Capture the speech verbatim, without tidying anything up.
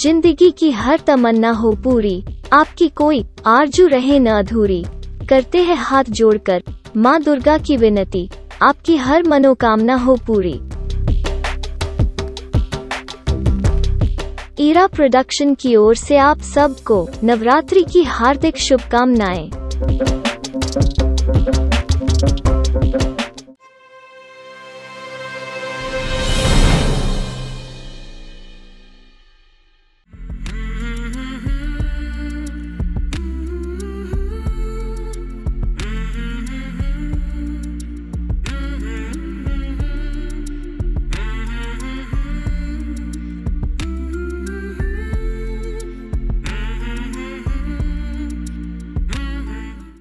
जिंदगी की हर तमन्ना हो पूरी, आपकी कोई आरजू रहे न अधूरी। करते हैं हाथ जोड़कर माँ दुर्गा की विनती, आपकी हर मनोकामना हो पूरी। एरा प्रोडक्शन की ओर से आप सबको नवरात्रि की हार्दिक शुभकामनाएं।